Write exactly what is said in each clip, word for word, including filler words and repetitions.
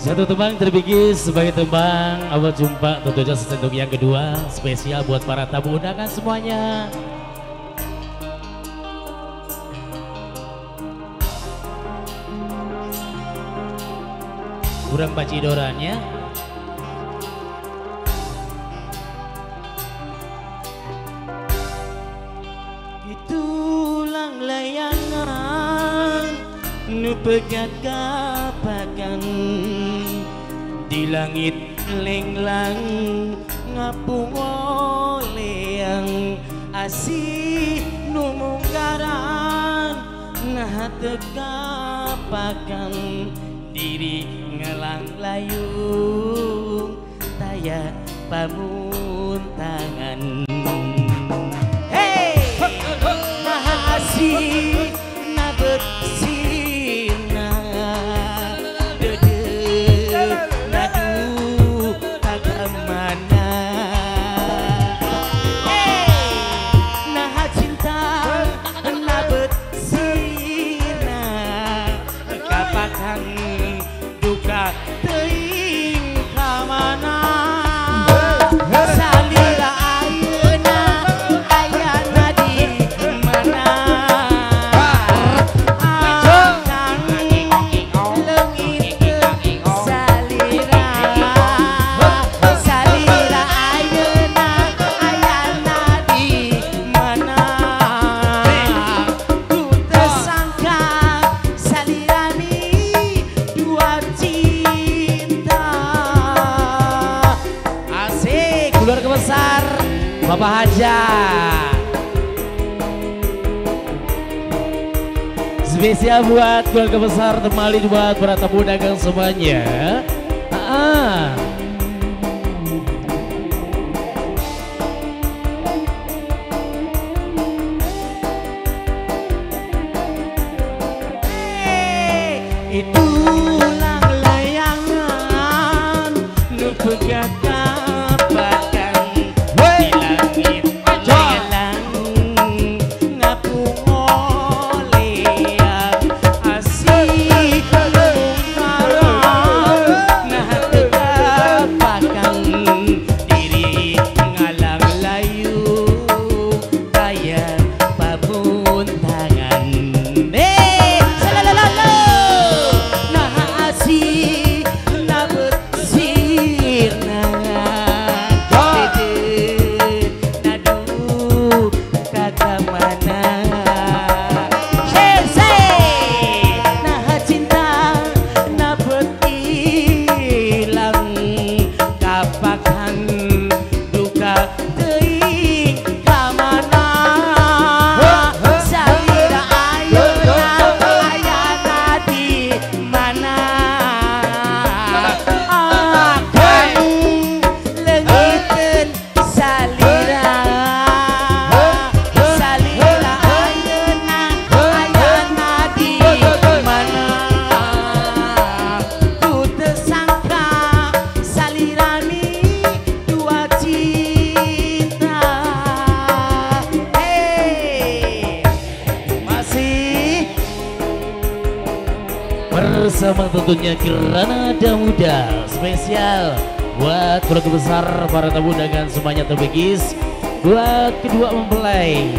Satu tembang terbagi sebagai tembang awal jumpa tentunya sesendung yang kedua, spesial buat para tamu undangan semuanya. Kurang pacidorannya. Itulah layangan nu pegat kapakan di langit lenglang ngapung oleang asih numunggaran nah tekapakan diri ngelang layung taya pamuntangan hey nah asih na Bapak Haja spesial buat keluarga besar Temali, buat para tamu dagang semuanya. Ah, hey, itulah layangan nu pegat. Bersama tentunya Kiran Nana Muda spesial buat keluarga besar para tamu undangan semuanya terbegis buat kedua mempelai.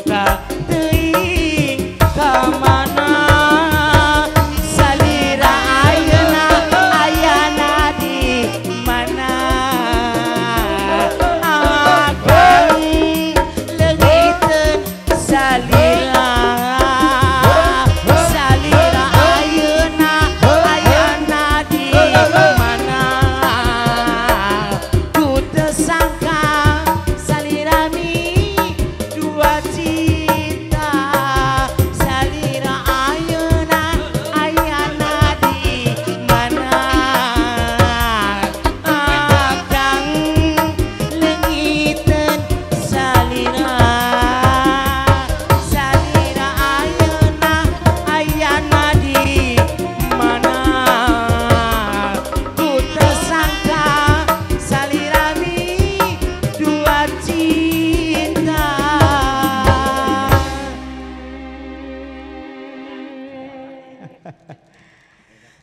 Duka teuing ka mana.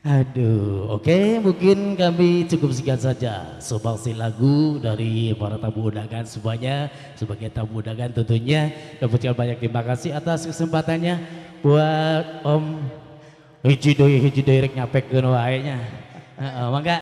Aduh, oke okay. Mungkin kami cukup sekian saja sumbangsi lagu dari para tamu undangan semuanya. Sebagai tamu undangan tentunya dapatkan banyak terima kasih atas kesempatannya. Buat Om Hiji Doi Hiji Doi rek nyapek ke noainya. Mangga.